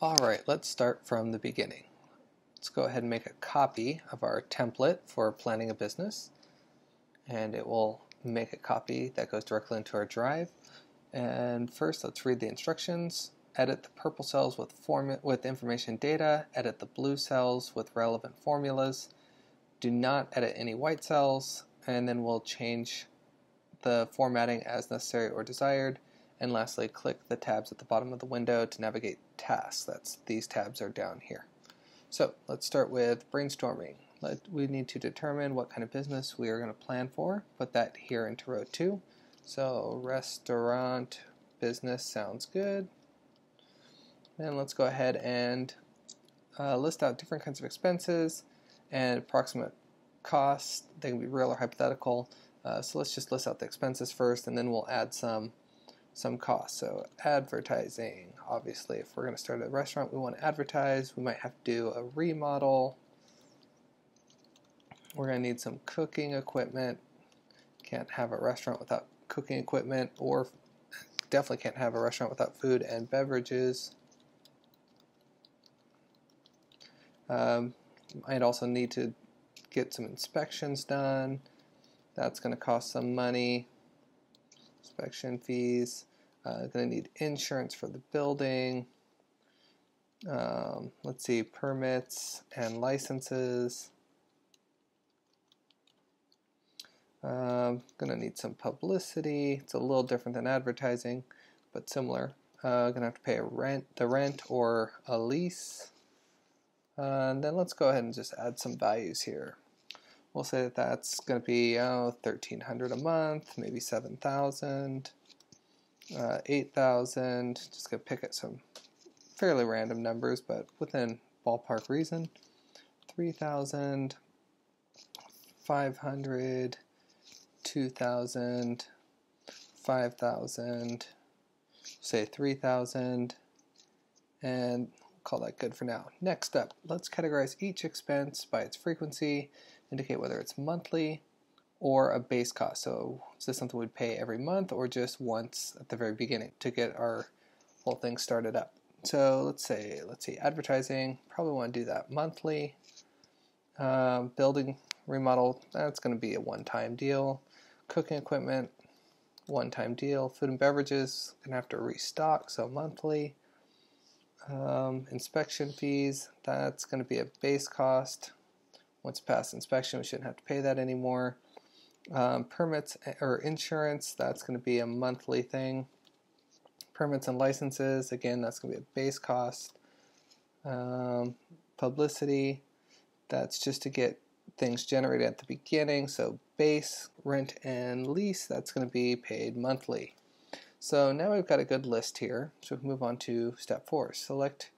All right, let's start from the beginning. Let's go ahead and make a copy of our template for planning a business, and it will make a copy that goes directly into our drive. And first, let's read the instructions. Edit the purple cells with information data. Edit the blue cells with relevant formulas. Do not edit any white cells, and then we'll change the formatting as necessary or desired. And lastly, click the tabs at the bottom of the window to navigate tasks. These tabs are down here. So let's start with brainstorming. We need to determine what kind of business we are going to plan for. Put that here into row 2. So restaurant business sounds good. And let's go ahead and list out different kinds of expenses and approximate costs. They can be real or hypothetical. So let's just list out the expenses first, and then we'll add some costs. So advertising, obviously, if we're going to start a restaurant, we want to advertise. We might have to do a remodel. We're going to need some cooking equipment. Can't have a restaurant without cooking equipment, or definitely can't have a restaurant without food and beverages. Might also need to get some inspections done. That's going to cost some money. Inspection fees. Going to need insurance for the building. Let's see, permits and licenses. Going to need some publicity. It's a little different than advertising, but similar. Going to have to pay the rent or a lease. And then let's go ahead and just add some values here. We'll say that that's going to be $1,300 a month, maybe $7,000, $8,000. Just going to pick at some fairly random numbers, but within ballpark reason. $3,000, $500, $2,000, $5,000, say $3,000, and call that good for now. Next up, let's categorize each expense by its frequency, indicate whether it's monthly or a base cost. So is this something we'd pay every month or just once at the very beginning to get our whole thing started up? So let's see, advertising, probably want to do that monthly. Building remodel, that's going to be a one-time deal. Cooking equipment, one-time deal. Food and beverages, going to have to restock, so monthly. Inspection fees, that's going to be a base cost. Once past inspection, we shouldn't have to pay that anymore. Permits or insurance, that's going to be a monthly thing. Permits and licenses, again, that's going to be a base cost. Publicity, that's just to get things generated at the beginning. So base, rent, and lease, that's going to be paid monthly. So now we've got a good list here, so we can move on to step 4. Select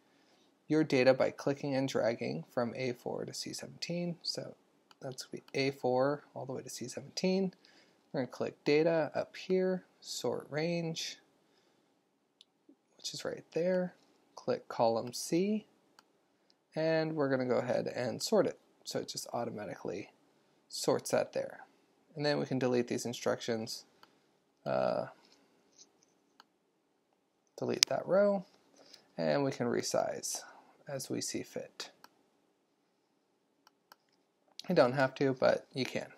your data by clicking and dragging from A4 to C17. So that's going to be A4 all the way to C17. We're going to click Data up here, Sort Range, which is right there. Click Column C, and we're going to go ahead and sort it. So it just automatically sorts that there. And then we can delete these instructions. Delete that row, and we can resize as we see fit. You don't have to, but you can.